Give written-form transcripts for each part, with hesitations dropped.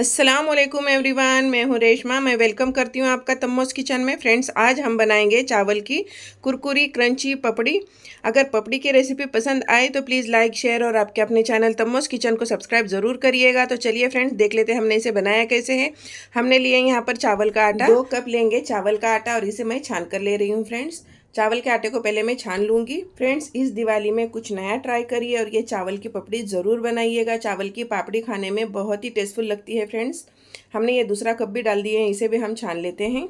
अस्सलामुअलैकुम एवरीवन, मैं हूँ रेशमा। मैं वेलकम करती हूँ आपका तम्मोस किचन में। फ्रेंड्स, आज हम बनाएंगे चावल की कुरकुरी क्रंची पपड़ी। अगर पपड़ी की रेसिपी पसंद आए तो प्लीज़ लाइक, शेयर और आपके अपने चैनल तम्मोस किचन को सब्सक्राइब ज़रूर करिएगा। तो चलिए फ्रेंड्स, देख लेते हैं हमने इसे बनाया कैसे है। हमने लिए यहाँ पर चावल का आटा, 2 कप लेंगे चावल का आटा और इसे मैं छान कर ले रही हूँ। फ्रेंड्स, चावल के आटे को पहले मैं छान लूँगी। फ्रेंड्स, इस दिवाली में कुछ नया ट्राई करिए और ये चावल की पपड़ी ज़रूर बनाइएगा। चावल की पापड़ी खाने में बहुत ही टेस्टफुल लगती है। फ्रेंड्स, हमने ये दूसरा कप भी डाल दिए हैं, इसे भी हम छान लेते हैं।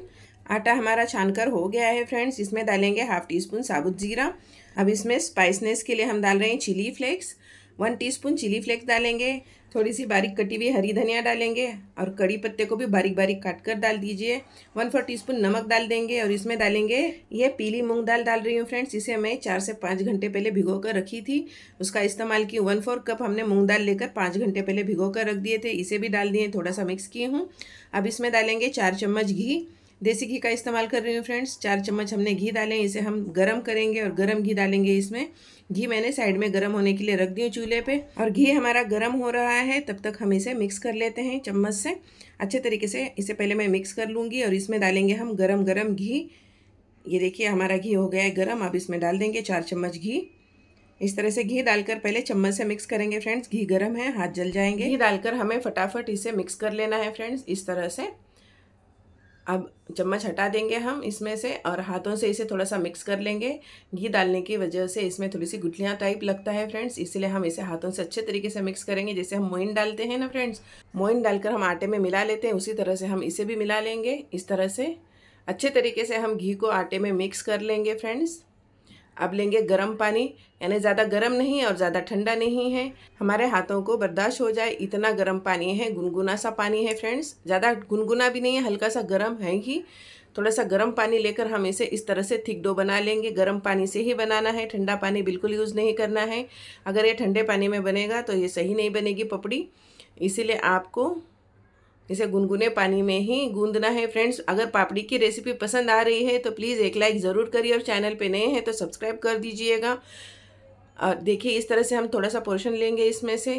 आटा हमारा छानकर हो गया है। फ्रेंड्स, इसमें डालेंगे 1/2 टीस्पून साबुत जीरा। अब इसमें स्पाइसनेस के लिए हम डाल रहे हैं chilli flakes. 1 teaspoon chili flakes डालेंगे। थोड़ी सी बारीक कटी हुई हरी धनिया डालेंगे और कड़ी पत्ते को भी बारीक बारीक काट कर डाल दीजिए। 1/4 टीस्पून नमक डाल देंगे और इसमें डालेंगे ये पीली मूंग दाल डाल रही हूँ। फ्रेंड्स, इसे मैं 4 से 5 घंटे पहले भिगो कर रखी थी, उसका इस्तेमाल की। 1/4 कप हमने मूंग दाल लेकर 5 घंटे पहले भिगो कर रख दिए थे, इसे भी डाल दिए, थोड़ा सा मिक्स की हूँ। अब इसमें डालेंगे 4 चम्मच घी। देसी घी का इस्तेमाल कर रही हूँ। फ्रेंड्स, 4 चम्मच हमने घी डाले, इसे हम गरम करेंगे और गरम घी डालेंगे। इसमें घी मैंने साइड में गरम होने के लिए रख दी हूँ चूल्हे पे, और घी हमारा गरम हो रहा है तब तक हम इसे मिक्स कर लेते हैं चम्मच से। अच्छे तरीके से इसे पहले मैं मिक्स कर लूँगी और इसमें डालेंगे हम गरम गरम घी। ये देखिए, हमारा घी हो गया है गरम। अब इसमें डाल देंगे 4 चम्मच घी। इस तरह से घी डालकर पहले चम्मच से मिक्स करेंगे। फ्रेंड्स, घी गर्म है, हाथ जल जाएंगे। घी डालकर हमें फटाफट इसे मिक्स कर लेना है। फ्रेंड्स, इस तरह से अब चम्मच हटा देंगे हम इसमें से और हाथों से इसे थोड़ा सा मिक्स कर लेंगे। घी डालने की वजह से इसमें थोड़ी सी गुठलियाँ टाइप लगता है। फ्रेंड्स, इसलिए हम इसे हाथों से अच्छे तरीके से मिक्स करेंगे। जैसे हम मोइन डालते हैं ना फ्रेंड्स, मोइन डालकर हम आटे में मिला लेते हैं, उसी तरह से हम इसे भी मिला लेंगे। इस तरह से अच्छे तरीके से हम घी को आटे में मिक्स कर लेंगे। फ्रेंड्स, अब लेंगे गर्म पानी, यानी ज़्यादा गर्म नहीं और ज़्यादा ठंडा नहीं है, हमारे हाथों को बर्दाश्त हो जाए इतना गर्म पानी है, गुनगुना सा पानी है। फ्रेंड्स, ज़्यादा गुनगुना भी नहीं है, हल्का सा गर्म है ही। थोड़ा सा गर्म पानी लेकर हम इसे इस तरह से थिक डो बना लेंगे। गर्म पानी से ही बनाना है, ठंडा पानी बिल्कुल यूज़ नहीं करना है। अगर ये ठंडे पानी में बनेगा तो ये सही नहीं बनेगी पपड़ी, इसीलिए आपको इसे गुनगुने पानी में ही गूंदना है। फ्रेंड्स, अगर पापड़ी की रेसिपी पसंद आ रही है तो प्लीज़ एक लाइक ज़रूर करिए और चैनल पे नए हैं तो सब्सक्राइब कर दीजिएगा। और देखिए, इस तरह से हम थोड़ा सा पोर्शन लेंगे इसमें से,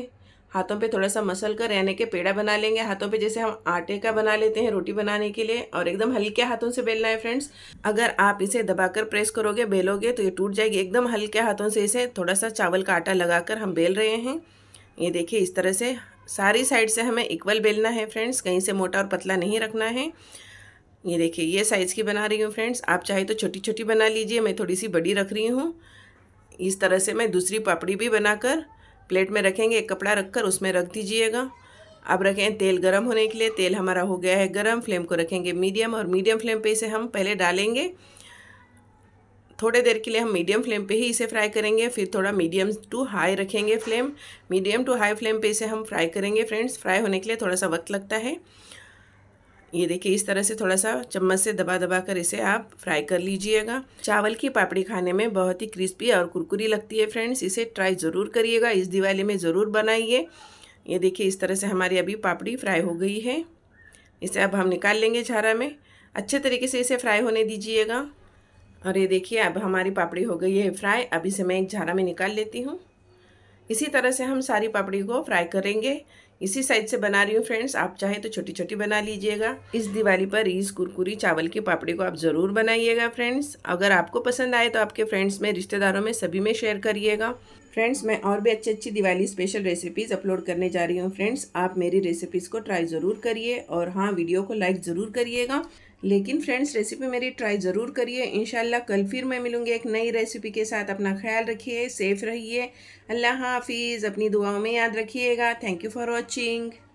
हाथों पे थोड़ा सा मसल कर, यानी कि पेड़ा बना लेंगे हाथों पे, जैसे हम आटे का बना लेते हैं रोटी बनाने के लिए। और एकदम हल्के हाथों से बेलना है। फ्रेंड्स, अगर आप इसे दबाकर प्रेस करोगे, बेलोगे तो ये टूट जाएगी। एकदम हल्के हाथों से इसे थोड़ा सा चावल का आटा लगाकर हम बेल रहे हैं। ये देखिए, इस तरह से सारी साइड से हमें इक्वल बेलना है। फ्रेंड्स, कहीं से मोटा और पतला नहीं रखना है। ये देखिए, ये साइज़ की बना रही हूँ। फ्रेंड्स, आप चाहे तो छोटी छोटी बना लीजिए, मैं थोड़ी सी बड़ी रख रही हूँ। इस तरह से मैं दूसरी पापड़ी भी बनाकर प्लेट में रखेंगे, एक कपड़ा रखकर उसमें रख दीजिएगा। अब रखें तेल गर्म होने के लिए। तेल हमारा हो गया है गर्म। फ्लेम को रखेंगे मीडियम, और मीडियम फ्लेम पर इसे हम पहले डालेंगे। थोड़े देर के लिए हम मीडियम फ्लेम पे ही इसे फ्राई करेंगे, फिर थोड़ा मीडियम टू हाई रखेंगे flame. Medium to high flame पे इसे हम फ्राई करेंगे। फ्रेंड्स, फ्राई होने के लिए थोड़ा सा वक्त लगता है। ये देखिए, इस तरह से थोड़ा सा चम्मच से दबा दबा कर इसे आप फ्राई कर लीजिएगा। चावल की पापड़ी खाने में बहुत ही क्रिस्पी और कुरकुरी लगती है। फ्रेंड्स, इसे ट्राई ज़रूर करिएगा, इस दिवाली में ज़रूर बनाइए। ये देखिए, इस तरह से हमारी अभी पापड़ी फ्राई हो गई है। इसे अब हम निकाल लेंगे झारा में। अच्छे तरीके से इसे फ्राई होने दीजिएगा। और ये देखिए, अब हमारी पापड़ी हो गई है फ्राई। अब इसे मैं एक झारा में निकाल लेती हूँ। इसी तरह से हम सारी पापड़ी को फ्राई करेंगे। इसी साइज से बना रही हूँ। फ्रेंड्स, आप चाहे तो छोटी छोटी बना लीजिएगा। इस दिवाली पर इस कुरकुरी चावल की पापड़ी को आप ज़रूर बनाइएगा। फ्रेंड्स, अगर आपको पसंद आए तो आपके फ्रेंड्स में, रिश्तेदारों में, सभी में शेयर करिएगा। फ्रेंड्स, मैं और भी अच्छी अच्छी दिवाली स्पेशल रेसिपीज़ अपलोड करने जा रही हूँ। फ्रेंड्स, आप मेरी रेसिपीज़ को ट्राई ज़रूर करिए और हाँ, वीडियो को लाइक ज़रूर करिएगा। लेकिन फ्रेंड्स, रेसिपी मेरी ट्राई ज़रूर करिए। इंशाल्लाह कल फिर मैं मिलूँगी एक नई रेसिपी के साथ। अपना ख्याल रखिए, सेफ रहिए, अल्लाह हाफिज़। अपनी दुआओं में याद रखिएगा। Thank you for watching.